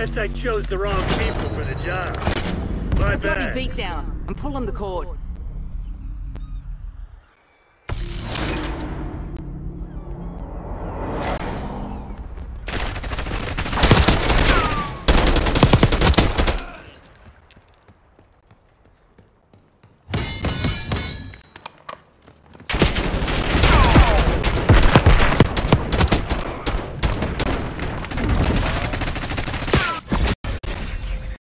Guess I chose the wrong people for the job. My bad. Bloody beatdown. I'm pulling the cord.